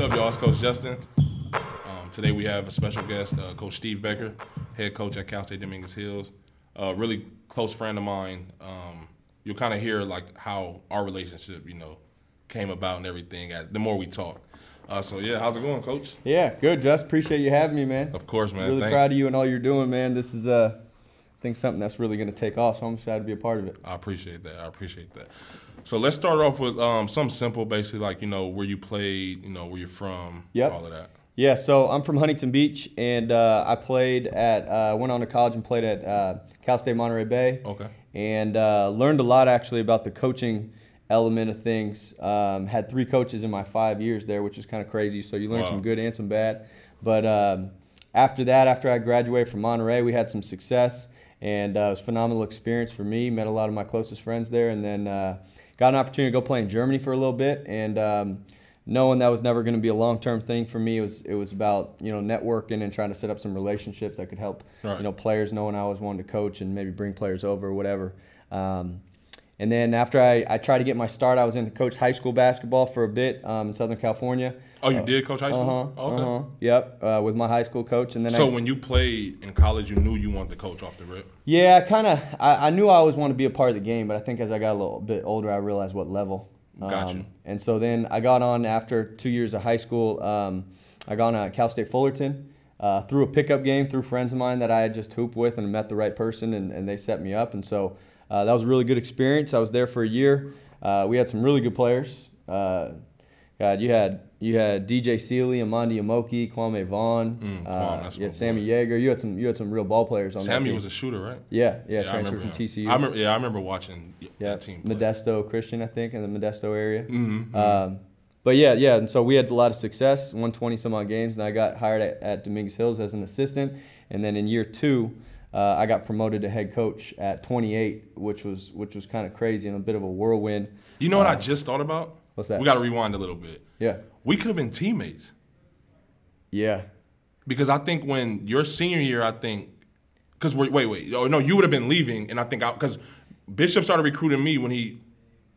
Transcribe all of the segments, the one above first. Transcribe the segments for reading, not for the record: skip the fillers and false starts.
What's up, y'all? It's Coach Justin. Today we have a special guest, Coach Steve Becker, head coach at Cal State Dominguez Hills. Really close friend of mine. You'll kind of hear like how our relationship, you know, came about and everything as the more we talk. So yeah, how's it going, Coach? Yeah, good, Just. Appreciate you having me, man. Of course, man. Really proud of you and all you're doing, man. This is I think something that's really going to take off, so I'm excited to be a part of it. I appreciate that. I appreciate that. So let's start off with something simple, basically, like, you know, where you played, you know, where you're from, all of that. Yeah, so I'm from Huntington Beach, and I played at, went on to college and played at Cal State Monterey Bay. Okay. And learned a lot, actually, about the coaching element of things. Had 3 coaches in my 5 years there, which is kind of crazy, so you learn some good and some bad. But after that, after I graduated from Monterey, we had some success. And it was a phenomenal experience for me. Met a lot of my closest friends there, and then got an opportunity to go play in Germany for a little bit. And knowing that was never going to be a long-term thing for me, it was about, you know, networking and trying to set up some relationships that could help you know, players, knowing I always wanted to coach and maybe bring players over or whatever. And then after I tried to get my start, I was in coach high school basketball for a bit in Southern California. Oh, you did coach high school? With my high school coach. And then so when you played in college, you knew you wanted to coach off the rip? Yeah, I knew I always wanted to be a part of the game, but I think as I got a little bit older, I realized what level. Gotcha. And so then I got on after 2 years of high school. I got on at Cal State Fullerton through a pickup game, through friends of mine that I had just hooped with and met the right person, and they set me up. And so that was a really good experience. I was there for a year. We had some really good players. God, you had DJ Sealy, Amandi Amoki, Kwame Vaughn. You had Sammy Yeager. You had some real ball players on that team. Sammy was a shooter, right? Yeah, yeah. Transferred from TCU. I remember watching that team play. Modesto Christian, I think, in the Modesto area. But yeah, and so we had a lot of success, 120-some-odd games, and I got hired at Dominguez Hills as an assistant, and then in year 2. I got promoted to head coach at 28, which was kind of crazy and a bit of a whirlwind. You know what I just thought about? What's that? We got to rewind a little bit. Yeah. We could have been teammates. Yeah. Because I think when your senior year, I think – because wait. Oh, no, you would have been leaving, and I think – because Bishop started recruiting me when he –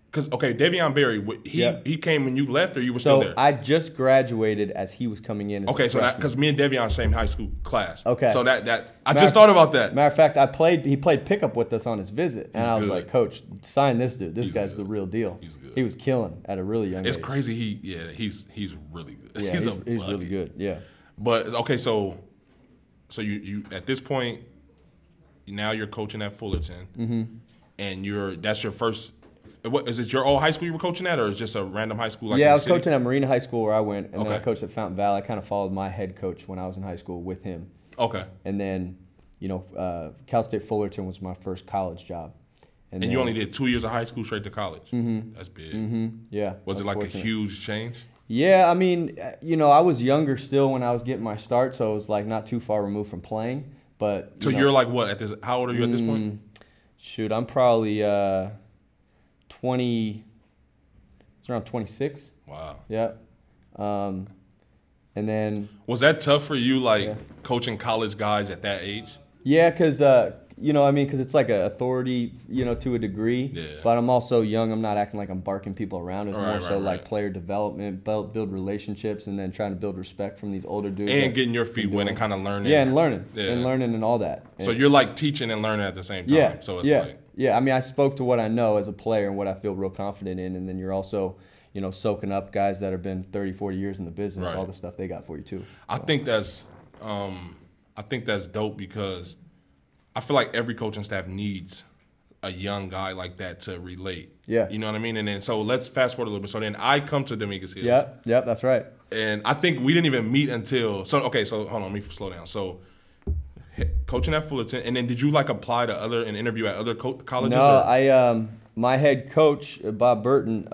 because, okay, DeVion Berry, he came when you left, or you were still there? So I just graduated as he was coming in as a freshman. Okay, so because me and DeVion are same high school class. Okay. So I just thought about that. Matter of fact, he played pickup with us on his visit, and I was like, Coach, sign this dude. This guy's the real deal. He's good. He was killing at a really young age. It's crazy. He's really good. Yeah, he's really good. Yeah. But okay, so you at this point, now you're coaching at Fullerton, and that's your first. What, is it your old high school you were coaching at, or is it just a random high school? Like yeah, I was coaching at Marina High School where I went, and then I coached at Fountain Valley. I kind of followed my head coach when I was in high school with him. Okay. And then, you know, Cal State Fullerton was my first college job. And then, you only did 2 years of high school straight to college? That's big. Yeah. Was it like a huge change? Yeah, I mean, you know, I was younger still when I was getting my start, so it was like not too far removed from playing. But so you're like what? How old are you at this point? Shoot, I'm probably... it's around 26. Wow. Yeah. And then. Was that tough for you, like, coaching college guys at that age? Yeah, because, you know, I mean, because it's like an authority, you know, to a degree. Yeah. But I'm also young. I'm not acting like I'm barking people around. It's more so like player development, build relationships, and then trying to build respect from these older dudes. And getting your feet wet and kind of learning. Yeah, and learning. Yeah. And learning and all that. So you're, like, teaching and learning at the same time. Yeah. So it's like. Yeah, I mean, I spoke to what I know as a player and what I feel real confident in, and then you're also, you know, soaking up guys that have been 30, 40 years in the business, all the stuff they got for you too. I think that's dope because I feel like every coaching staff needs a young guy like that to relate. Yeah. You know what I mean? And then so let's fast forward a little bit. So then I come to Dominguez Hills. Yep, that's right. And I think we didn't even meet until so hold on, let me slow down. So coaching at Fullerton, and then did you like apply to and interview at other colleges? No, my head coach Bob Burton,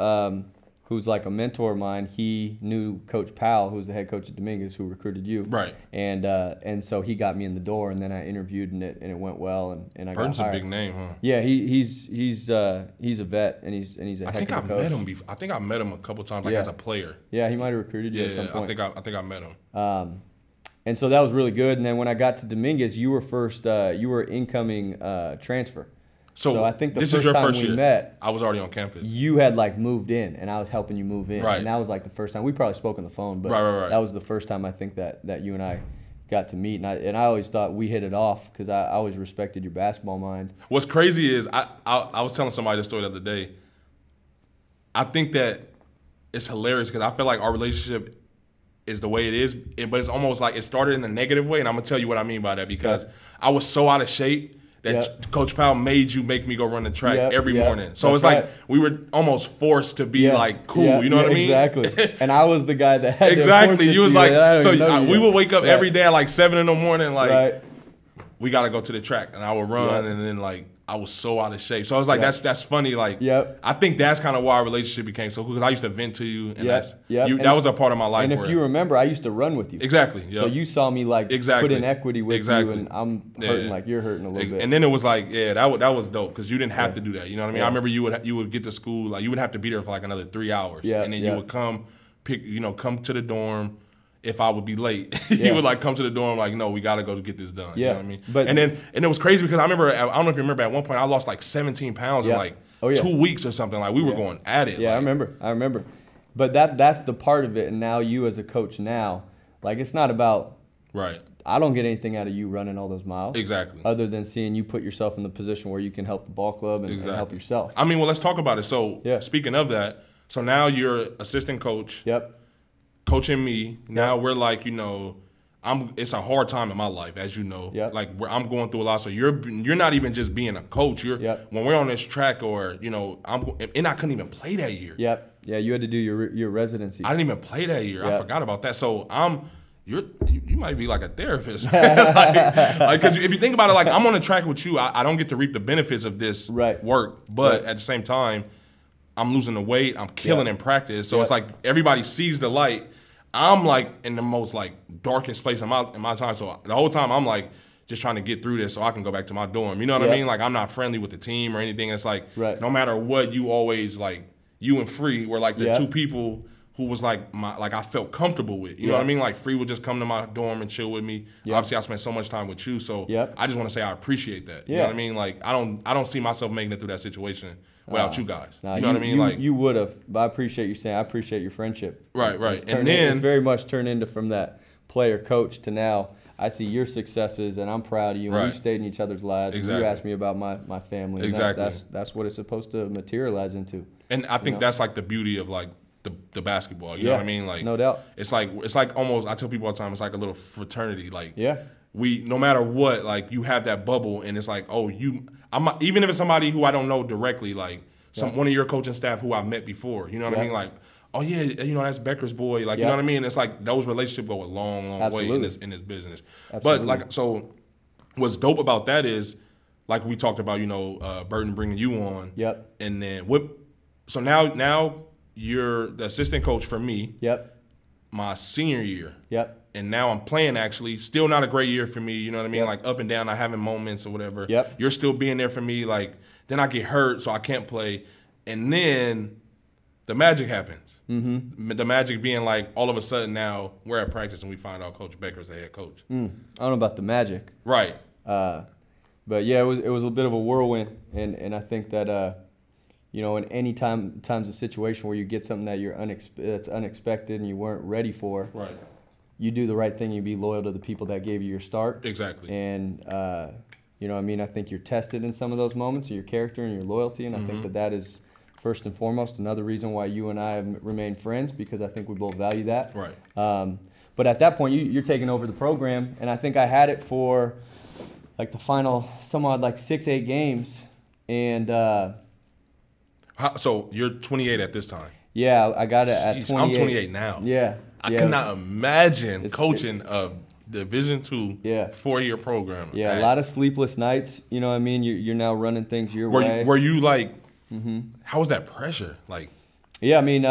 who's like a mentor of mine, he knew Coach Powell, who's the head coach at Dominguez, who recruited you, right? And so he got me in the door, and then I interviewed, and it went well, and I got hired. Burton's a big name, huh? Yeah, he's a vet, and he's a heck of a coach. I think I met him a couple times, like as a player. Yeah, he might have recruited you at some point. I think I met him. And so that was really good. And then when I got to Dominguez, you were incoming transfer. So I think this is your first year. Met, I was already on campus. You had like moved in, and I was helping you move in. Right. And that was like the first time. We probably spoke on the phone, but that was the first time I think that you and I got to meet. And I always thought we hit it off because I always respected your basketball mind. What's crazy is I was telling somebody this story the other day. I think that it's hilarious because I feel like our relationship is the way it is, but it's almost like it started in a negative way, and I'm going to tell you what I mean by that because I was so out of shape that Coach Powell made you make me go run the track every morning. So it's like we were almost forced to be like cool, you know what I mean? Exactly. And I was the guy that had to you was like, so we would wake up every day at like 7 in the morning, like we got to go to the track. And I would run and then like I was so out of shape. So I was like, that's funny. Like I think that's kind of why our relationship became so cool because I used to vent to you and that was a part of my life. And if you remember, I used to run with you. Exactly. So you saw me like put in equity with you and I'm hurting like you're hurting a little bit. And then it was like, that was dope because you didn't have to do that. You know what I mean? I remember you would get to school, like you would have to be there for like another 3 hours. And then you would come to the dorm. If I would be late, he would like come to the dorm like, no, we gotta go to get this done. You know what I mean? But, and it was crazy because I remember, I don't know if you remember, at one point I lost like 17 pounds in like 2 weeks or something. Like we were going at it. Yeah, like, I remember. But that's the part of it. And now you as a coach now, like it's not about, I don't get anything out of you running all those miles. Exactly. Other than seeing you put yourself in the position where you can help the ball club and help yourself. I mean, well, let's talk about it. So speaking of that, so now you're assistant coach. Coaching me now, we're like, you know, it's a hard time in my life, as you know. Like I'm going through a lot. So you're not even just being a coach. You're when we're on this track, or you know, I couldn't even play that year. Yeah, you had to do your residency. I didn't even play that year. I forgot about that. So you might be like a therapist, like because if you think about it, like I'm on a track with you. I don't get to reap the benefits of this work, but at the same time, I'm losing the weight. I'm killing in practice. So it's like everybody sees the light. I'm like in the most like darkest place in my time. So the whole time I'm like just trying to get through this so I can go back to my dorm. You know what I mean? Like I'm not friendly with the team or anything. It's like no matter what, you always like you and Free were like the two people who was like I felt comfortable with. You know what I mean? Like Free would just come to my dorm and chill with me. Obviously I spent so much time with you. So I just want to say I appreciate that. You know what I mean? Like I don't see myself making it through that situation without you guys. Nah, you know what I mean? Like you would have, but I appreciate you saying I appreciate your friendship. Right. And then it's very much turned into from that player coach to now I see your successes and I'm proud of you. And we stayed in each other's lives. You asked me about my family. That's what it's supposed to materialize into. And I think that's like the beauty of like the basketball. You know what I mean? Like no doubt. It's like almost, I tell people all the time, it's like a little fraternity. Like we, no matter what, like you have that bubble and it's like, oh, even if it's somebody who I don't know directly, like one of your coaching staff who I've met before, you know what I mean? Like, oh yeah, you know, that's Becker's boy. Like, you know what I mean? It's like those relationships go a long, long way in this business. Absolutely. But like, so what's dope about that is, like we talked about, you know, Burton bringing you on. And then so now you're the assistant coach for me. My senior year. And now I'm playing actually. Still not a great year for me, you know what I mean? Like up and down, I having moments or whatever. You're still being there for me. Like then I get hurt, so I can't play. And then the magic happens. The magic being like all of a sudden now we're at practice and we find out Coach Becker's the head coach. I don't know about the magic. But yeah, it was a bit of a whirlwind, and I think that you know, in any times a situation where you get something that that's unexpected and you weren't ready for. You do the right thing. You be loyal to the people that gave you your start. And you know, I mean, I think you're tested in some of those moments, of your character and your loyalty, and I think that is first and foremost another reason why you and I have remained friends, because I think we both value that. But at that point, you're taking over the program, and I think I had it for like the final some odd like 6-8 games, and so you're 28 at this time. Yeah, I got it at 28. I'm 28 now. I could not imagine coaching a Division II 4-year program. A lot of sleepless nights. You know what I mean? You're now running things your way. Were you like, how was that pressure? Like, yeah, I mean, you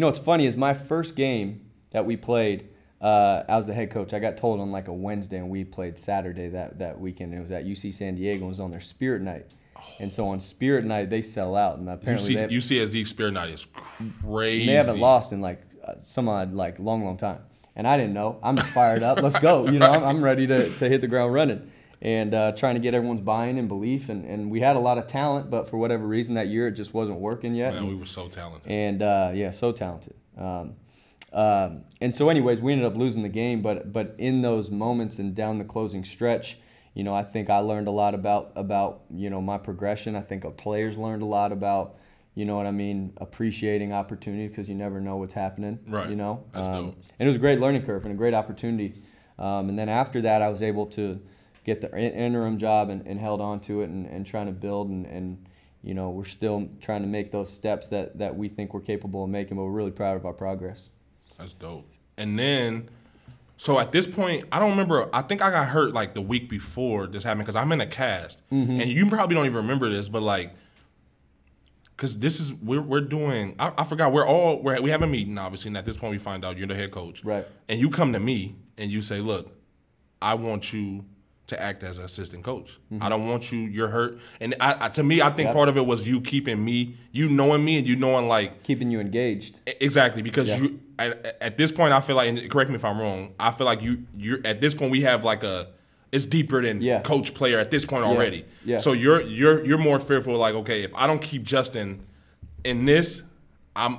know what's funny is my first game that we played, I was the head coach. I got told on like a Wednesday, and we played Saturday that weekend. It was at UC San Diego. It was on their Spirit Night. And so on Spirit Night, they sell out. And apparently UCSD Spirit Night is crazy. They haven't lost in like some odd like long time. And I didn't know. I'm just fired up. Let's go. You know, I'm ready to hit the ground running. and trying to get everyone's buy-in and belief. And we had a lot of talent, but for whatever reason that year it just wasn't working yet. Man, we were so talented. And yeah, so talented. And so anyways, we ended up losing the game, but in those moments and down the closing stretch, you know, I think I learned a lot about you know, my progression. I think our players learned a lot about, you know what I mean, appreciating opportunity, because you never know what's happening. Right. You know, that's dope. And it was a great learning curve and a great opportunity. And then after that, I was able to get the interim job and held on to it and trying to build and you know, we're still trying to make those steps that we think we're capable of making, but we're really proud of our progress. That's dope. And then, so at this point, I don't remember, I think I got hurt like the week before this happened, because I'm in a cast. Mm-hmm. And you probably don't even remember this, but like, because this is, we're doing, I forgot, we have a meeting, obviously, and at this point we find out you're the head coach. Right. And you come to me and you say, look, I want you to act as an assistant coach. Mm-hmm. I don't want you, you're hurt. And to me, I think part of it was you keeping me, you knowing me and you knowing like. Keeping you engaged. Exactly, because you, at this point, I feel like, and correct me if I'm wrong, I feel like you're at this point we have like a, it's deeper than coach player at this point already. Yeah. So you're more fearful like, okay, if I don't keep Justin in this,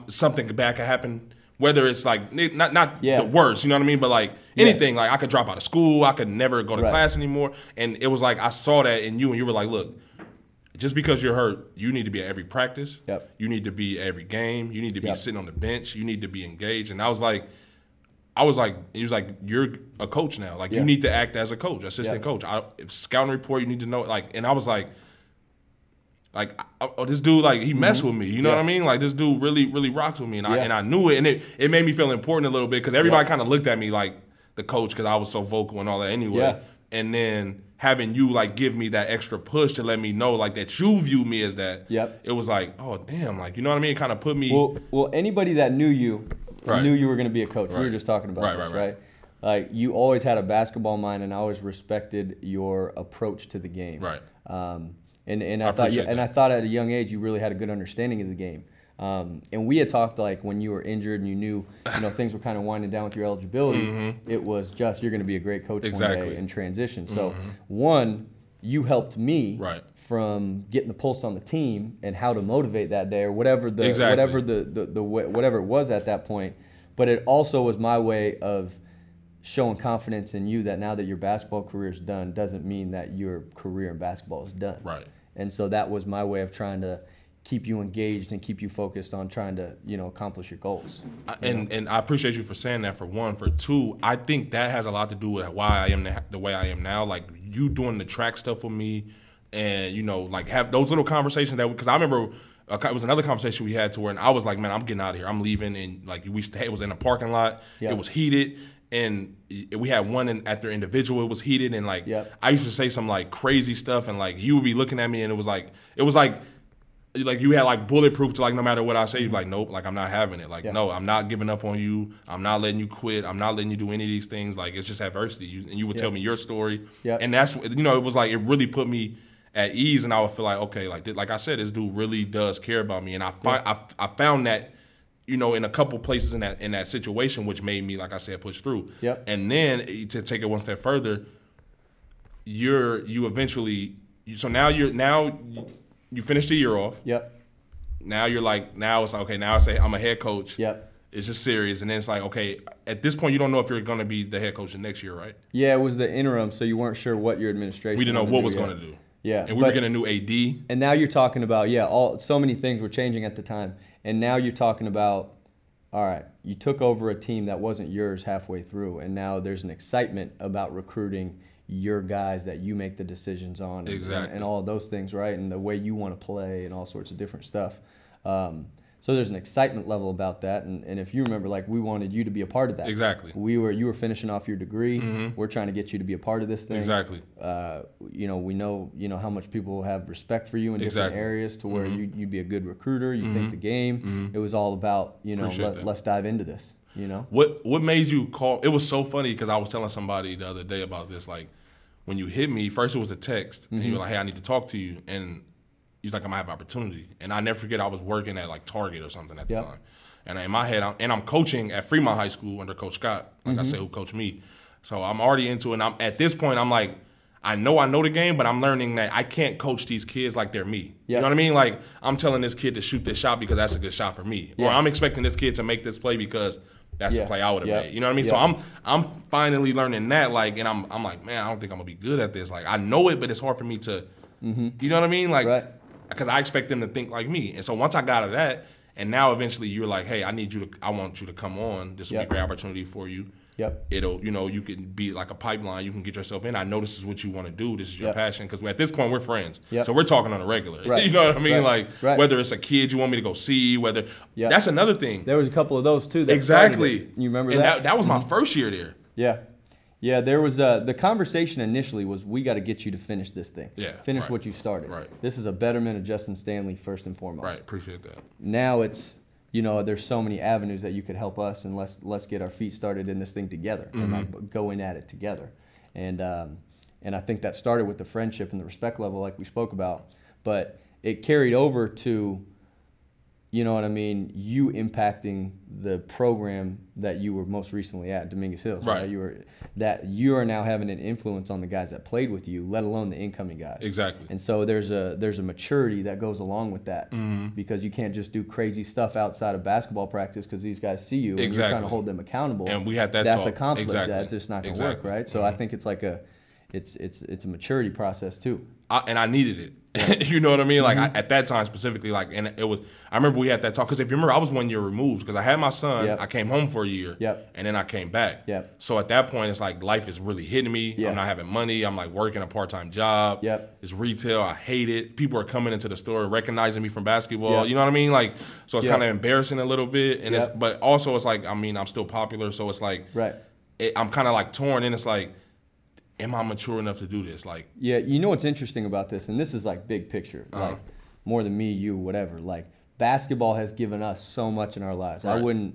something bad could happen. Whether it's like not the worst, you know what I mean, but like anything, like I could drop out of school, I could never go to class anymore, and it was like I saw that in you, and you were like, look, just because you're hurt, you need to be at every practice, you need to be at every game, you need to be sitting on the bench, you need to be engaged, and I was like, he was like, you're a coach now, like you need to act as a coach, assistant coach. If scouting report, you need to know, like, and I was like. Like, oh, this dude, like, he messed with me. You know what I mean? Like, this dude really, really rocks with me. And I knew it. And it made me feel important a little bit because everybody kind of looked at me like the coach because I was so vocal and all that anyway. And then having you, like, give me that extra push to let me know, like, that you view me as that. It was like, oh, damn. Like, you know what I mean? It kind of put me. Well, anybody that knew you knew you were going to be a coach. We were just talking about this, right? Like, you always had a basketball mind, and I always respected your approach to the game. And I thought at a young age you really had a good understanding of the game. And we had talked like when you were injured and you knew, you know, things were kind of winding down with your eligibility. It was just you're going to be a great coach one day in transition. So one, you helped me from getting the pulse on the team and how to motivate that day or whatever the whatever it was at that point. But it also was my way of showing confidence in you that now that your basketball career is done doesn't mean that your career in basketball is done. And so that was my way of trying to keep you engaged and keep you focused on trying to, you know, accomplish your goals. And I appreciate you for saying that, for one. For two, I think that has a lot to do with why I am the way I am now. Like, you doing the track stuff with me and, you know, like have those little conversations that – because I remember – it was another conversation we had to where and I was like, man, I'm getting out of here. I'm leaving. And, like, it was in a parking lot. It was heated. And we had one at their individual. It was heated, and like I used to say some like crazy stuff, and like you would be looking at me, and it was like you had like bulletproof to like no matter what I say, you'd be like nope, like I'm not having it, like no, I'm not giving up on you, I'm not letting you quit, I'm not letting you do any of these things, like it's just adversity. And you would tell me your story, and that's, you know, it was like it really put me at ease, and I would feel like okay, like I said, this dude really does care about me, and I found that. You know, in a couple places in that situation, which made me, like I said, push through. And then to take it one step further, so now you finish the year off. Now you're like, now it's like, okay, now I say I'm a head coach. It's just serious, and then it's like, okay, at this point you don't know if you're going to be the head coach the next year, right? Yeah, it was the interim, so you weren't sure what your administration. We didn't know what was going to do. And we were getting a new AD. And now you're talking about so many things were changing at the time. And now you're talking about, all right, you took over a team that wasn't yours halfway through, and now there's an excitement about recruiting your guys that you make the decisions on, and all of those things, right? And the way you want to play and all sorts of different stuff. So there's an excitement level about that, and if you remember, like we wanted you to be a part of that. You were finishing off your degree. We're trying to get you to be a part of this thing. You know, we know how much people have respect for you in different areas to where you'd be a good recruiter. You think the game. It was all about let's dive into this. You know what made you call? It was so funny because I was telling somebody the other day about this. Like when you hit me first, it was a text, and you were like, "Hey, I need to talk to you," and he's like, I might have opportunity. And I never forget, I was working at like Target or something at the time. And in my head, I'm coaching at Fremont High School under Coach Scott, like I said, who coached me. So I'm already into it. And at this point, I'm like, I know the game, but I'm learning that I can't coach these kids like they're me. Yep. You know what I mean? Like, I'm telling this kid to shoot this shot because that's a good shot for me. Yeah. Or I'm expecting this kid to make this play because that's the play I would have made. You know what I mean? So I'm finally learning that, like, and I'm like, man, I don't think I'm going to be good at this. Like, I know it, but it's hard for me to, you know what I mean? Like, because I expect them to think like me. And so once I got out of that, and now eventually you're like, hey, I want you to come on. This will be a great opportunity for you. It'll, you know, you can be like a pipeline. You can get yourself in. I know this is what you want to do. This is your passion. Because at this point, we're friends. So we're talking on a regular. You know what I mean? Like, whether it's a kid you want me to go see, whether that's another thing. There was a couple of those, too. That You remember and that was my first year there. Yeah, there was the conversation initially was, we got to get you to finish this thing. Finish what you started. This is a betterment of Justin Standley, first and foremost. Appreciate that. Now it's, you know, there's so many avenues that you could help us, and let's get our feet started in this thing together and like, going at it together. And I think that started with the friendship and the respect level like we spoke about, but it carried over to, you know what I mean, you impacting the program that you were most recently at, Dominguez Hills. That you are now having an influence on the guys that played with you, let alone the incoming guys. And so there's a maturity that goes along with that because you can't just do crazy stuff outside of basketball practice because these guys see you and you're trying to hold them accountable. And we had that talk. That's a conflict. That's just not going to work, right? So I think it's like a it's a maturity process too. And I needed it. You know what I mean? Like I, at that time specifically, like, and it was, I remember we had that talk because if you remember, I was 1 year removed because I had my son, I came home for a year, and then I came back. So at that point, it's like life is really hitting me. I'm not having money. I'm like working a part-time job. It's retail. I hate it. People are coming into the store recognizing me from basketball. You know what I mean? Like, so it's kind of embarrassing a little bit. And it's, but also it's like, I mean, I'm still popular. So it's like, I'm kind of like torn, and it's like, am I mature enough to do this? Like, yeah, you know what's interesting about this, and this is like big picture, like more than me, you, whatever. Like, basketball has given us so much in our lives. I wouldn't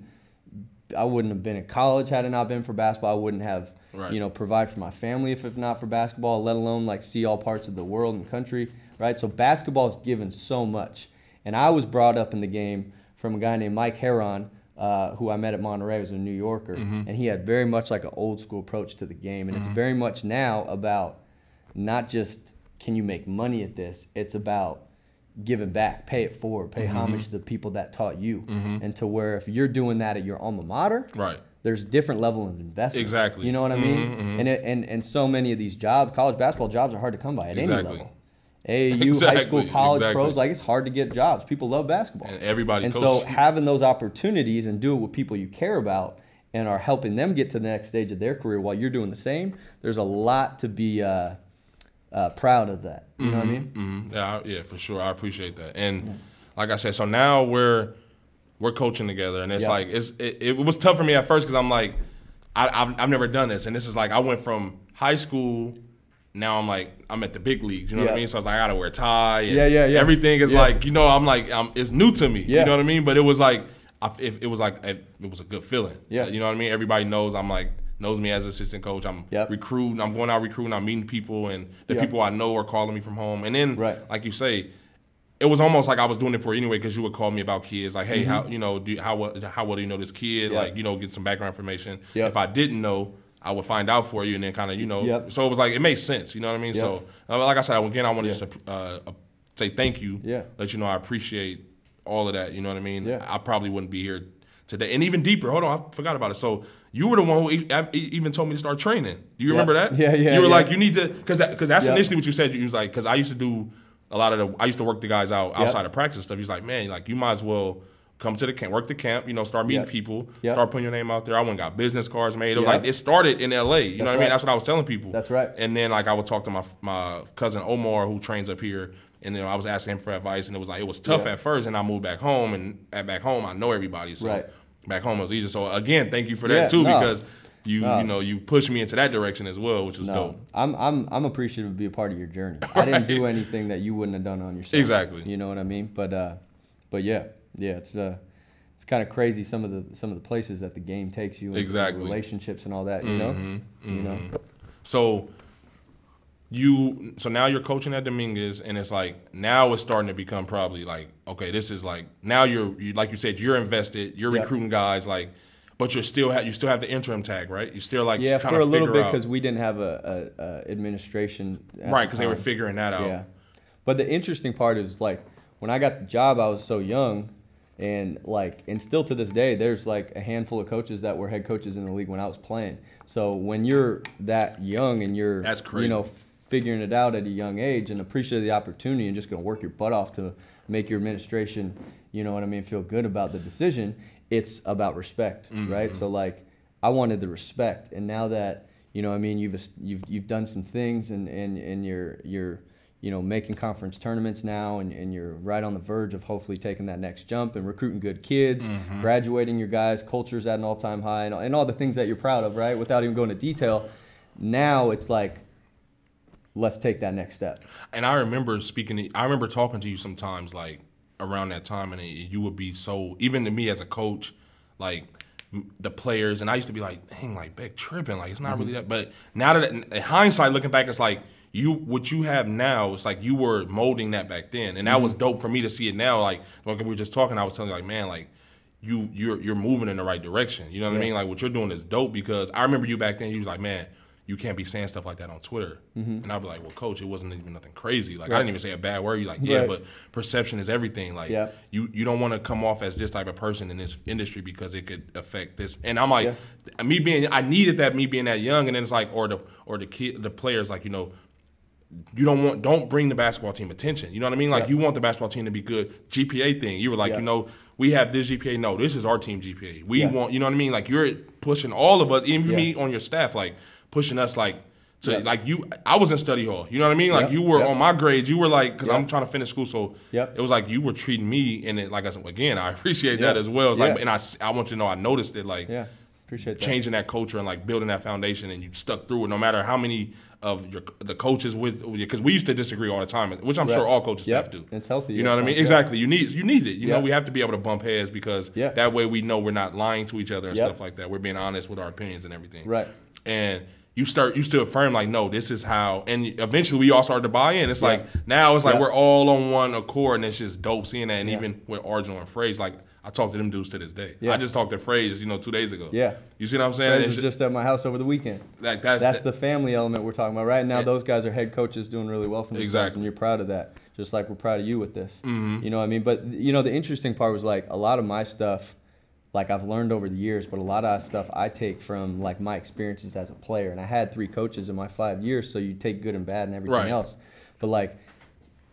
have been in college had it not been for basketball. I wouldn't have, you know, provide for my family if not for basketball. Let alone like see all parts of the world and the country, right? So basketball's given so much, and I was brought up in the game from a guy named Mike Heron. Who I met at Monterey, was a New Yorker, and he had very much like an old school approach to the game. And it's very much now about not just can you make money at this, it's about giving back, pay it forward, pay homage to the people that taught you. And to where if you're doing that at your alma mater, there's different level of investment. You know what I mean? And, and so many of these jobs, college basketball jobs are hard to come by at any level. AAU, high school, college, pros, like it's hard to get jobs. People love basketball. And everybody coaches. So having those opportunities and do it with people you care about and are helping them get to the next stage of their career while you're doing the same, there's a lot to be proud of that. You know what I mean? Yeah, for sure. I appreciate that. And like I said, so now we're coaching together, and it's like it was tough for me at first because I'm like, I've never done this. And this is like I went from high school. Now I'm like, I'm at the big leagues, you know what I mean? So I was like, I gotta wear a tie. And everything is like, you know, I'm like, it's new to me, you know what I mean? But it was like, it was a good feeling. You know what I mean? Everybody knows I'm like, knows me as an assistant coach. I'm recruiting, I'm going out recruiting, I'm meeting people, and the people I know are calling me from home. And then, like you say, it was almost like I was doing it for you anyway, because you would call me about kids, like, hey, how, you know, how well do you know this kid? Like, you know, get some background information. If I didn't know, I would find out for you, and then kind of, you know, so it was like, it made sense, you know what I mean? So, like I said, again, I want to just say thank you, let you know I appreciate all of that, you know what I mean? I probably wouldn't be here today. And even deeper, hold on, I forgot about it. So, you were the one who even told me to start training. Do you remember that? You were like, you need to, because that's initially what you said. You was like, because I used to do a lot of the, I used to work the guys out outside of practice and stuff. He was like, man, like, you might as well come to the camp, work the camp, you know, start meeting people, start putting your name out there. I went and got business cards made. It was like, it started in LA, you know what I mean? That's what I was telling people. And then, like, I would talk to my cousin Omar, who trains up here, and then I was asking him for advice, and it was like, it was tough at first, and I moved back home, and at back home, I know everybody, so back home it was easier. So, again, thank you for that, too, because you know, you pushed me into that direction as well, which was dope. I'm appreciative to be a part of your journey. I didn't do anything that you wouldn't have done on yourself. You know what I mean? But yeah, it's kind of crazy some of the places that the game takes you, and relationships and all that, you know. You know. So now you're coaching at Dominguez, and it's like now it's starting to become probably like, okay, this is like now you're like you said, you're invested, you're recruiting guys, like, But you still have the interim tag, right? You still like yeah, trying for to a little bit because we didn't have a administration. Right, because they were figuring that out. Yeah. But the interesting part is like when I got the job, I was so young, and like still to this day, there's like a handful of coaches that were head coaches in the league when I was playing. So when you're that young and you're that's crazy. You know figuring it out at a young age and appreciate the opportunity and just gonna work your butt off to make your administration, you know what I mean, feel good about the decision. It's about respect, mm-hmm. right? So like, I wanted the respect, and now that you know, I mean, you've done some things, and you're you know making conference tournaments now, and you're right on the verge of hopefully taking that next jump and recruiting good kids, mm-hmm. graduating your guys, culture's at an all-time high, and all the things that you're proud of, right? Without even going to detail, now it's like, let's take that next step. And I remember talking to you sometimes like. Around that time, and you would be so, even to me as a coach, like the players, and I used to be like, dang, like Beck tripping, like it's not mm-hmm. really that. But now that in hindsight, looking back, it's like what you have now, it's like you were molding that back then, and that mm-hmm. was dope for me to see it now. Like we were just talking, I was telling you, like, man, like you're moving in the right direction. You know what yeah. I mean? Like what you're doing is dope because I remember you back then. You was like, man. You can't be saying stuff like that on Twitter. Mm-hmm. And I'd be like, well, coach, it wasn't even nothing crazy. Like, right. I didn't even say a bad word. You're like, yeah, right. but perception is everything. Like, yeah. you don't want to come off as this type of person in this industry because it could affect this. And I'm like, yeah. I needed that, me being that young. And then it's like, the players, like, you know, you don't bring the basketball team attention. You know what I mean? Like, yeah. you want the basketball team to be good. GPA thing. You were like, yeah. you know, we have this GPA. No, this is our team GPA. We yeah. want, you know what I mean? Like, you're pushing all of us, even yeah. me on your staff, like, pushing us like to yep. like you. I was in study hall. You know what I mean? Like yep. you were yep. on my grades. You were like because yep. I'm trying to finish school. So yep. it was like you were treating me and it like I said again. I appreciate yep. that as well. It's yeah. like and I want you to know I noticed it like yeah. appreciate changing that culture and like building that foundation and you stuck through it no matter how many of the coaches with because we used to disagree all the time which I'm right. sure all coaches yep. have to. It's healthy. You know what I mean? Time. Exactly. You need it. You yep. know we have to be able to bump heads because yep. that way we know we're not lying to each other and yep. stuff like that. We're being honest with our opinions and everything. Right. And you still affirm like, no, this is how, and eventually we all started to buy in. It's yeah. like, now it's like yeah. we're all on one accord and it's just dope seeing that. And yeah. even with Arjun and Fraze, like I talk to them dudes to this day. Yeah. I just talked to Fraze, you know, 2 days ago. Yeah. You see what I'm saying? Fraze was just at my house over the weekend. Like that's the family element we're talking about, right? Now those guys are head coaches doing really well for themselves exactly. and you're proud of that. Just like we're proud of you with this. Mm-hmm. You know what I mean? But you know, the interesting part was like a lot of my stuff, like I've learned over the years, but a lot of stuff I take from like my experiences as a player. And I had 3 coaches in my 5 years, so you take good and bad and everything right. else. But like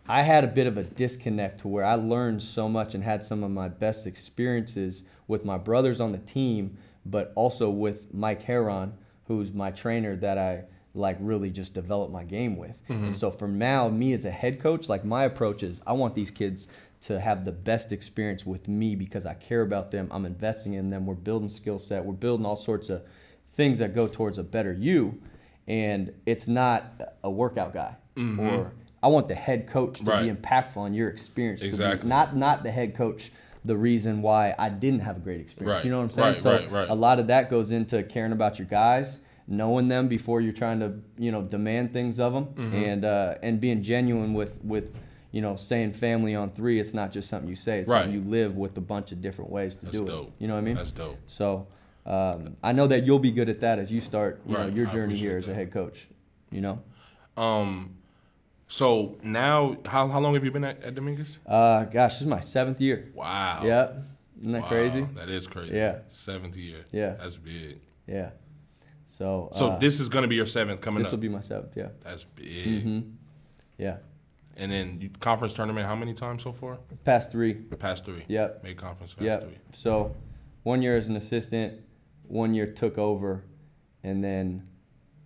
I had a bit of a disconnect to where I learned so much and had some of my best experiences with my brothers on the team, but also with Mike Heron, who's my trainer that I like really just developed my game with. Mm-hmm. And so from now, me as a head coach, like my approach is I want these kids to have the best experience with me because I care about them, I'm investing in them, we're building skill set, we're building all sorts of things that go towards a better you, and it's not a workout guy. Mm-hmm. Or I want the head coach to right. be impactful on your experience. Exactly. To be, not the head coach, the reason why I didn't have a great experience. Right. You know what I'm saying? Right, so right. a lot of that goes into caring about your guys, knowing them before you're trying to demand things of them, mm-hmm. And being genuine with you know, saying family on 3, it's not just something you say. It's right. something you live with a bunch of different ways to That's do dope. It. You know what I mean? That's dope. So I know that you'll be good at that as you start you right. know, your journey here as a head coach, you know? So now, how long have you been at Dominguez? Gosh, this is my 7th year. Wow. Yep. Isn't that wow. crazy? That is crazy. Yeah. 7th year. Yeah. That's big. Yeah. So, this is going to be your 7th coming up? This will be my 7th, yeah. That's big. Mm-hmm. Yeah. And then conference tournament, how many times so far? Past 3. Past 3. Yep. Made conference past yep. 3. So 1 year as an assistant, 1 year took over, and then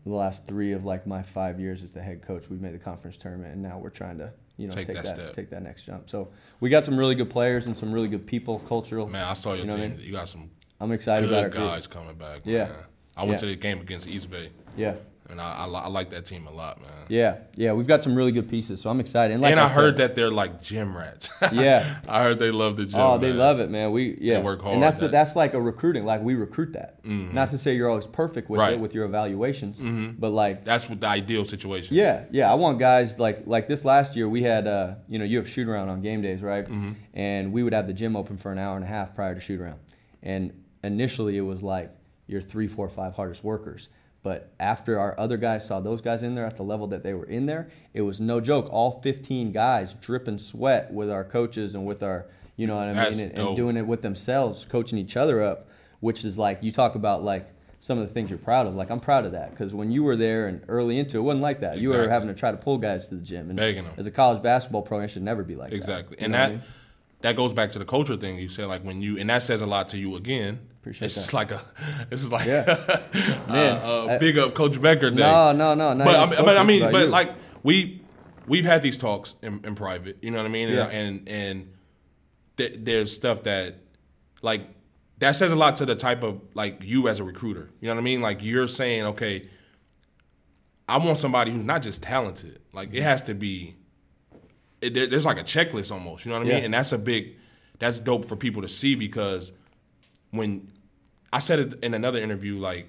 the last 3 of like my 5 years as the head coach, we made the conference tournament, and now we're trying to take that next jump. So we got some really good players and some really good people, cultural. Man, I saw your team. I mean? You got some I'm excited good about guys group. Coming back. Yeah. Man. I went yeah. to the game against East Bay. Yeah. And I like that team a lot, man. Yeah, yeah, we've got some really good pieces, so I'm excited. And, I heard that they're like gym rats. yeah, I heard they love the gym. Oh, they love it, man. We yeah, they work hard. And that's like a recruiting, like we recruit that. Mm-hmm. Not to say you're always perfect with right. it with your evaluations, mm-hmm. but like that's what the ideal situation. Yeah, yeah, I want guys like this last year we had you have shoot around on game days, right? Mm-hmm. And we would have the gym open for an hour and a half prior to shoot around, and initially it was like your 3, 4, 5 hardest workers. But after our other guys saw those guys in there at the level that they were in there, it was no joke. All 15 guys dripping sweat with our coaches and with our, you know what I mean, and doing it with themselves, coaching each other up, which is like, you talk about like some of the things you're proud of. Like, I'm proud of that because when you were there and early into it, it wasn't like that. Exactly. You were having to try to pull guys to the gym. And begging them. As a college basketball program, it should never be like exactly. that. Exactly. And that, I mean? That goes back to the culture thing you said, like when you, and that says a lot to you again. Appreciate it's that. Just like a, this is like big up Coach Becker day. No. But like we've had these talks in private, you know what I mean? Yeah. And there's stuff that, like, that says a lot to the type of, like, you as a recruiter. You know what I mean? Like, you're saying, okay, I want somebody who's not just talented. Like, it has to be, there's like a checklist almost, you know what I mean? And that's a big, that's dope for people to see because when, I said it in another interview, like,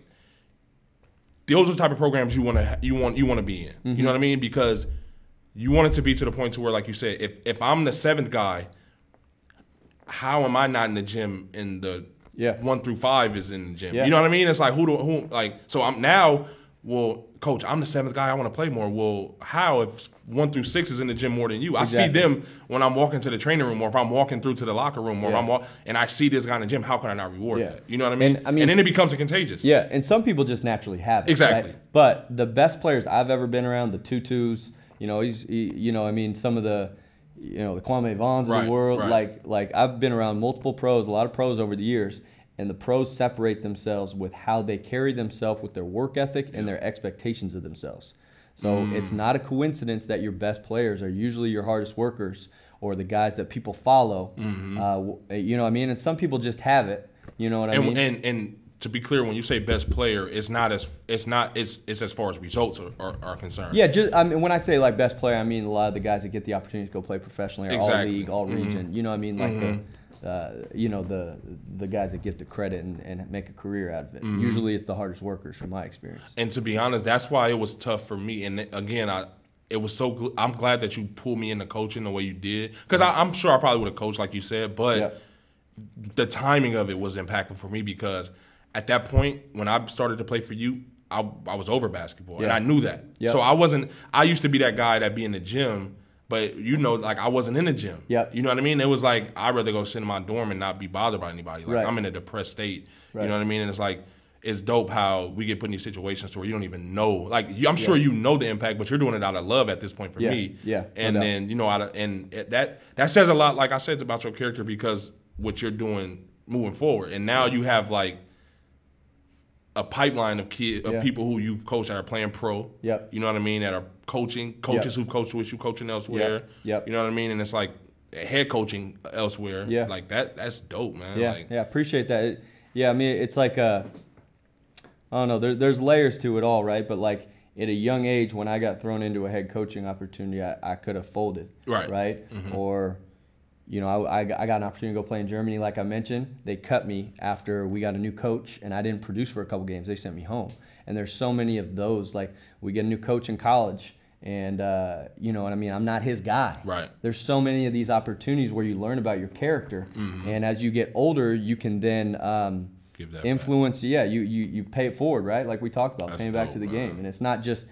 those are the type of programs you want to be in. You know what I mean? Because you want it to be to the point to where, like you said, if I'm the 7th guy, how am I not in the gym in the 1 through 5 is in the gym? You know what I mean? It's like, who like, so I'm now, well, coach, I'm the 7th guy. I want to play more. Well, how if 1 through 6 is in the gym more than you? Exactly. I see them when I'm walking to the training room or if I'm walking through to the locker room or if I'm and I see this guy in the gym, how can I not reward that? You know what I mean? And then it becomes contagious. Yeah, and some people just naturally have it. Exactly. Right? But the best players I've ever been around, the Tutus, you know, some of the, you know, the Kwame Vaughns of the world. Like I've been around multiple pros, a lot of pros over the years, and the pros separate themselves with how they carry themselves, with their work ethic and their expectations of themselves. So it's not a coincidence that your best players are usually your hardest workers or the guys that people follow. You know what I mean? And some people just have it. You know what I mean? And to be clear, when you say best player, it's as far as results are concerned. Yeah, just when I say like best player, I mean a lot of the guys that get the opportunity to go play professionally, all league, all region. You know what I mean? Like the, you know, the guys that get the credit and make a career out of it. Usually, it's the hardest workers, from my experience. And to be honest, that's why it was tough for me. And again, I'm glad that you pulled me into coaching the way you did, because I'm sure I probably would have coached like you said, but the timing of it was impactful for me because at that point, when I started to play for you, I was over basketball, and I knew that. So I used to be that guy that be in the gym, but you know, like I wasn't in the gym. You know what I mean? It was like, I'd rather go sit in my dorm and not be bothered by anybody. Like I'm in a depressed state, you know what I mean? And it's like, it's dope how we get put in these situations where you don't even know. Like I'm sure you know the impact, but you're doing it out of love at this point for me. And then, you know, that says a lot, like I said, about your character because what you're doing moving forward. And now you have like, a pipeline of people who you've coached that are playing pro. You know what I mean? That are coaching, coaches who've coached with you, coaching elsewhere. You know what I mean? And it's like head coaching elsewhere. Like that's dope, man. Yeah, appreciate that. I mean, it's like I don't know, there's layers to it all, right? But like at a young age when I got thrown into a head coaching opportunity, I could have folded. Right? Or you know, I got an opportunity to go play in Germany, like I mentioned. They cut me after we got a new coach, and I didn't produce for a couple games. They sent me home. And there's so many of those. Like, we get a new coach in college, and you know what I mean? I'm not his guy. There's so many of these opportunities where you learn about your character. And as you get older, you can then give that influence. Back. You pay it forward, right? Like we talked about, paying back to the game. And it's not just,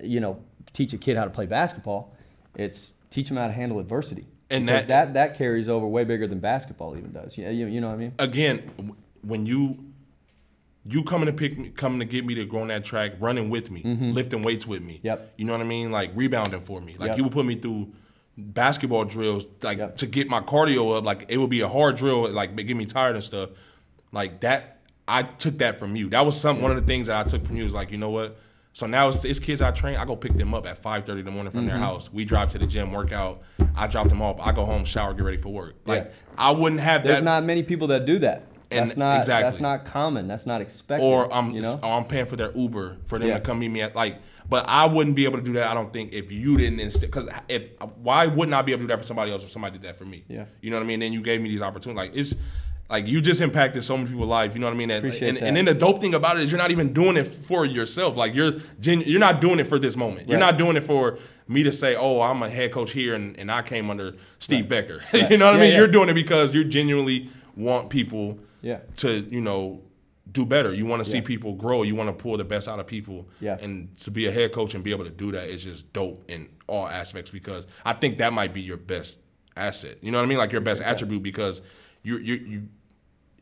you know, teach a kid how to play basketball. It's teach them how to handle adversity. And that carries over way bigger than basketball even does. You know what I mean? Again, when you coming to get me to go on that track, running with me, lifting weights with me. You know what I mean? Like rebounding for me. Like you would put me through basketball drills, like to get my cardio up. Like it would be a hard drill, like get me tired and stuff. Like that, I took that from you. That was one of the things that I took from you. Is like, you know what? So now it's kids I train. I go pick them up at 5:30 in the morning from their house. We drive to the gym, work out. I drop them off. I go home, shower, get ready for work. Like I wouldn't have There's not many people that do that. That's not common. That's not expected. Or I'm paying for their Uber for them to come meet me at But I wouldn't be able to do that. I don't think if you didn't because why wouldn't I be able to do that for somebody else if somebody did that for me? You know what I mean? Then you gave me these opportunities. Like it's. Like, you just impacted so many people's lives, you know what I mean? Appreciate that. And then the dope thing about it is you're not even doing it for yourself. Like, you're not doing it for this moment. You're not doing it for me to say, oh, I'm a head coach here and I came under Steve Becker. You know what I mean? You're doing it because you genuinely want people to, you know, do better. You want to see people grow. You want to pull the best out of people. Yeah. And to be a head coach and be able to do that is just dope in all aspects, because I think that might be your best asset. You know what I mean? Like your best attribute, because you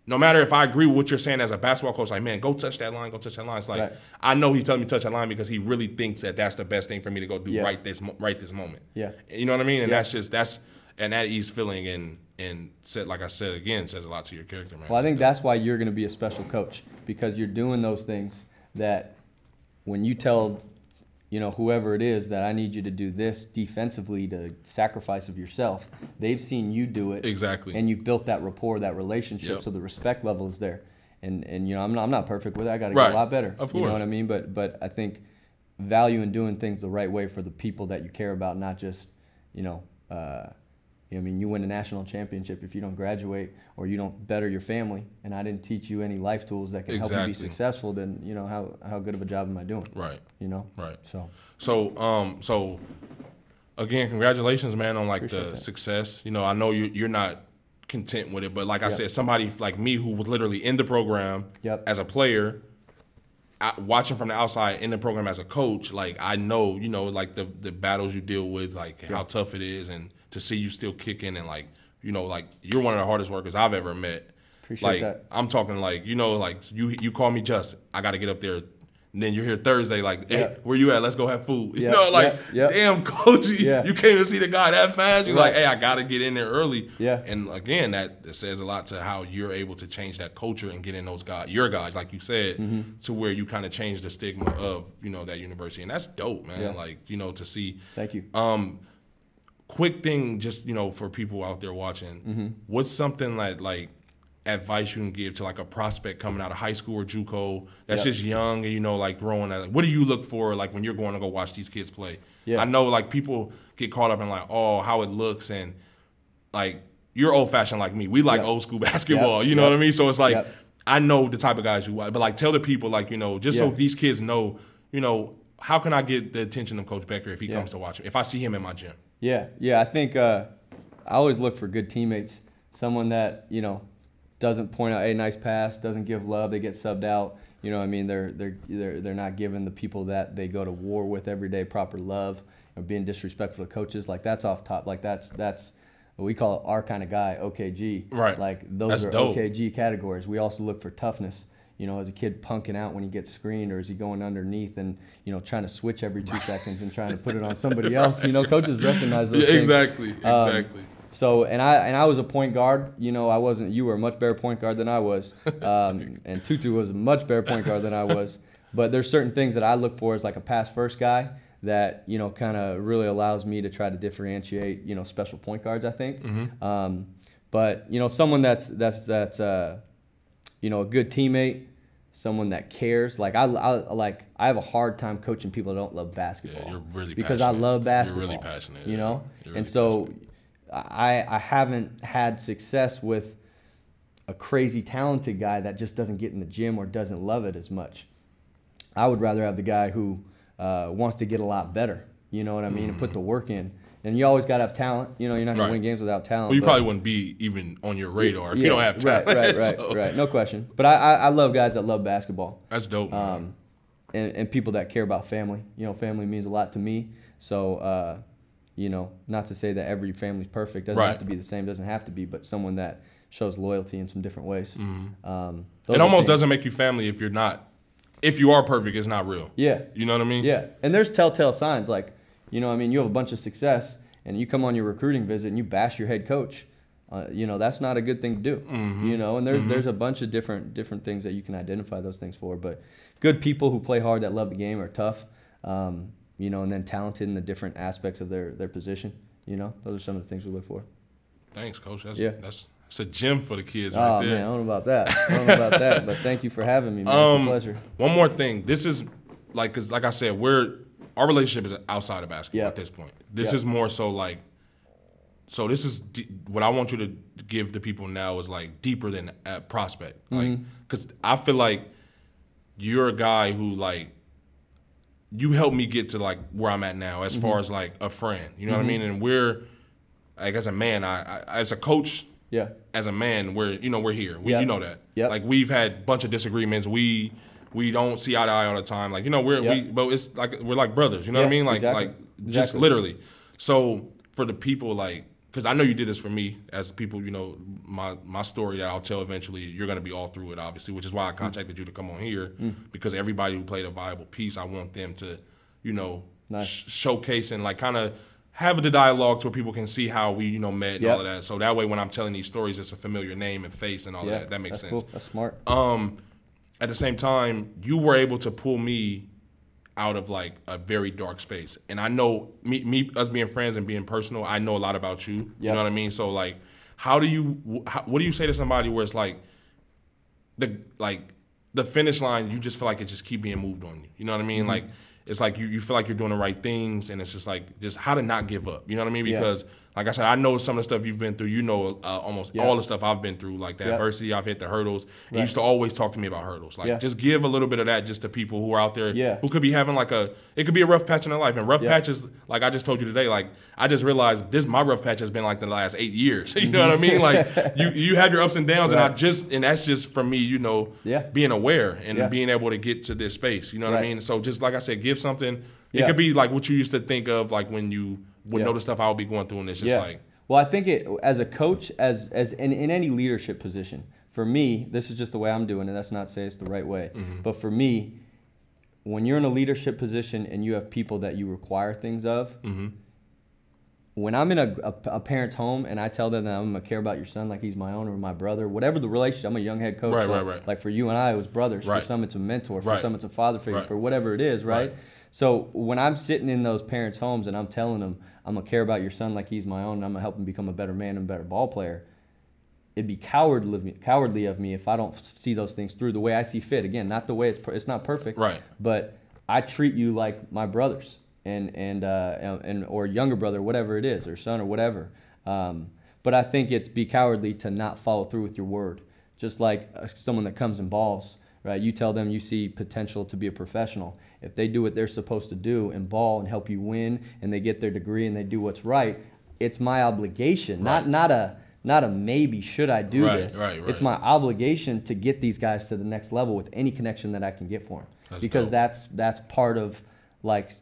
no matter if I agree with what you're saying as a basketball coach, like, man, go touch that line, go touch that line. It's like, I know he's telling me to touch that line because he really thinks that that's the best thing for me to go do right this moment. Yeah. You know what I mean? And that's just, that's an at-ease feeling, and said, like I said again, says a lot to your character, man. Well, I think that's why you're going to be a special coach, because you're doing those things that when you tell, you know, whoever it is that I need you to do this defensively, to sacrifice of yourself, they've seen you do it. Exactly. And you've built that rapport, that relationship, so the respect level is there. And you know, I'm not perfect with it. I got to get a lot better. Of course. You know what I mean? But I think value in doing things the right way for the people that you care about, not just, I mean, you win a national championship if you don't graduate or you don't better your family, and I didn't teach you any life tools that can help you be successful, then, you know, how good of a job am I doing? Right. You know? Right. So again, congratulations, man, on, like, the success. You know, I know you're not content with it, but like I said, somebody like me who was literally in the program as a player, watching from the outside in the program as a coach, like, I know, you know, like, the battles you deal with, like, how tough it is, and to see you still kicking, and, like, you know, like, you're one of the hardest workers I've ever met. Appreciate like, that. I'm talking, like, you know, like, you call me Justin. I got to get up there. And then you're here Thursday, like, hey, where you at? Let's go have food. You know, like, damn, coach, you came to see the guy that fast. You're like, hey, I got to get in there early. Yeah. And, again, that says a lot to how you're able to change that culture and get in those guys, your guys, like you said, to where you kind of change the stigma of, you know, that university. And that's dope, man, like, you know, to see. Thank you. Quick thing, just, you know, for people out there watching, what's something that, like, advice you can give to, like, a prospect coming out of high school or JUCO that's just young and, you know, like, growing up? What do you look for, like, when you're going to go watch these kids play? Yeah. I know, like, people get caught up in, like, oh, how it looks, and, like, you're old-fashioned like me. We like old school basketball, you know what I mean? So it's like, I know the type of guys you watch, but, like, tell the people, like, you know, just so these kids know, you know, how can I get the attention of Coach Becker if he comes to watch it, if I see him in my gym? Yeah, I think I always look for good teammates, someone that, you know, doesn't point out, hey, nice pass, doesn't give love, they get subbed out. You know what I mean? They're not giving the people that they go to war with every day proper love, or being disrespectful to coaches. Like, that's off top. Like, that's what we call our kind of guy, OKG. Right. Like, those are OKG categories. We also look for toughness. You know, is a kid punking out when he gets screened, or is he going underneath and, you know, trying to switch every 2 seconds and trying to put it on somebody else? You know, coaches recognize those things. Exactly. So, and I was a point guard. You know, I wasn't. You were a much better point guard than I was, and Tutu was a much better point guard than I was. But there's certain things that I look for as, like, a pass-first guy that, you know, kind of really allows me to try to differentiate, you know, special point guards, I think. But, you know, someone that's you know, a good teammate. Someone that cares. Like, I have a hard time coaching people that don't love basketball. Yeah, you're really because passionate. I love basketball. You're really passionate. You know, really, and so I haven't had success with a crazy talented guy that just doesn't get in the gym or doesn't love it as much. I would rather have the guy who wants to get a lot better. You know what I mean? And put the work in. And you always got to have talent. You know, you're not going to win games without talent. Well, you probably wouldn't be even on your radar if you don't have talent. Right. No question. But I love guys that love basketball. That's dope, man. And people that care about family. You know, family means a lot to me. So, you know, not to say that every family's perfect. Doesn't have to be the same. Doesn't have to be. But someone that shows loyalty in some different ways. It almost doesn't make you family if you're not. If you are perfect, it's not real. Yeah. You know what I mean? Yeah. And there's telltale signs, like, you know, I mean, you have a bunch of success, and you come on your recruiting visit and you bash your head coach. You know, that's not a good thing to do. You know, and there's a bunch of different things that you can identify those things for. But good people who play hard, that love the game, are tough. You know, and then talented in the different aspects of their position. You know, those are some of the things we look for. Thanks, Coach. That's a gem for the kids right there. Oh man, I don't know about that. I don't know about that. But thank you for having me, man. It's a pleasure. One more thing. This is like, 'cause like I said, our relationship is outside of basketball at this point. This is more so like, so this is what I want you to give to people now is like deeper than at prospect. Like, 'cause I feel like you're a guy who, like, you helped me get to, like, where I'm at now as far as, like, a friend. You know what I mean? And we're, like, as a man, as a coach, Yeah. As a man, we're here. We, yep. You know that. Yeah. Like, we've had a bunch of disagreements. We don't see eye to eye all the time. Like, you know, but it's like we're like brothers. You know what I mean? Like, exactly. Just literally. So for the people, like, because I know you did this for me as people. You know, my story that I'll tell eventually. You're going to be all through it, obviously, which is why I contacted you to come on here because everybody who played a viable piece, I want them to, you know, showcase and like kind of have the dialogue to where people can see how we, you know, met and all of that. So that way, when I'm telling these stories, it's a familiar name and face and all that. That makes sense. Cool. That's smart. At the same time, you were able to pull me out of like a very dark space. And I know us being friends and being personal, I know a lot about you. Yep. You know what I mean? So like, what do you say to somebody where it's like the finish line, you just feel like it just keep being moved on you. You know what I mean? Mm-hmm. Like, it's like you feel like you're doing the right things, and it's just how to not give up. You know what I mean? Because, like I said, I know some of the stuff you've been through. You know almost all the stuff I've been through, like the adversity. I've hit the hurdles. Right. You used to always talk to me about hurdles. Like, just give a little bit of that just to people who are out there who could be having it could be a rough patch in their life. And rough patches, like I just told you today, like I just realized my rough patch has been like the last 8 years. You know what I mean? Like you have your ups and downs, and that's just from me, you know, being aware and being able to get to this space. You know what I mean? So just like I said, give something. It could be like what you used to think of, like when you would know the stuff I would be going through, and it's just like. Well, I think as a coach, as in any leadership position, for me, this is just the way I'm doing it. That's not say it's the right way, but for me, when you're in a leadership position and you have people that you require things of, when I'm in a parent's home and I tell them that I'm gonna care about your son like he's my own or my brother, whatever the relationship. I'm a young head coach. Right. Like for you and I, it was brothers. Right. For some, it's a mentor. For some, it's a father figure. For whatever it is, right? So when I'm sitting in those parents' homes and I'm telling them I'm going to care about your son like he's my own and I'm going to help him become a better man and a better ball player, it'd be cowardly of me if I don't see those things through the way I see fit. Again, not the way it's not perfect, but I treat you like my brothers and or younger brother, whatever it is, or son or whatever. But I think it's be cowardly to not follow through with your word, just like someone that comes and balls. Right, you tell them you see potential to be a professional. If they do what they're supposed to do and ball and help you win, and they get their degree and they do what's right, it's my obligation, not a maybe should I do this. It's my obligation to get these guys to the next level with any connection that I can get for them, because that's part of like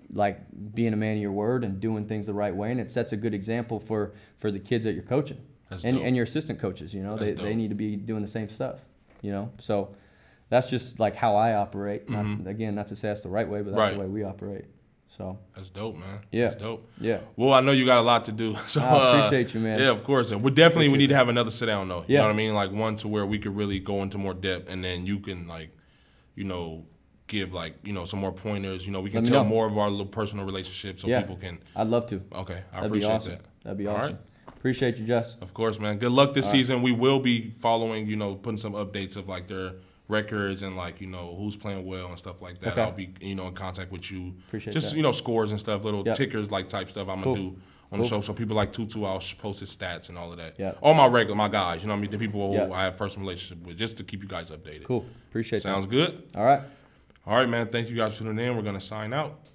being a man of your word and doing things the right way, and it sets a good example for the kids that you're coaching and your assistant coaches. You know, they need to be doing the same stuff. You know, so. That's just like how I operate. Again, not to say that's the right way, but that's the way we operate. So that's dope, man. Yeah, that's dope. Yeah. Well, I know you got a lot to do. So I appreciate you, man. Yeah, of course. And we need to have another sit down though. You know what I mean? Like one to where we could really go into more depth, and then you can like, you know, give like, you know, some more pointers. You know, we can tell more of our little personal relationships so people can. I'd love to. Okay, I appreciate that. That'd be awesome. All right. Appreciate you, Justin. Of course, man. Good luck this season. We will be following. You know, putting some updates of like their records and like, you know, who's playing well and stuff like that. I'll be, you know, in contact with you. Appreciate just that. You know, scores and stuff, little tickers like type stuff I'm gonna do on the show. So people like Tutu, I'll post his stats and all of that. All my guys, you know what I mean, the people who I have personal relationship with, just to keep you guys updated. Cool. Appreciate that. Sounds good. All right. All right, man. Thank you guys for tuning in. We're gonna sign out.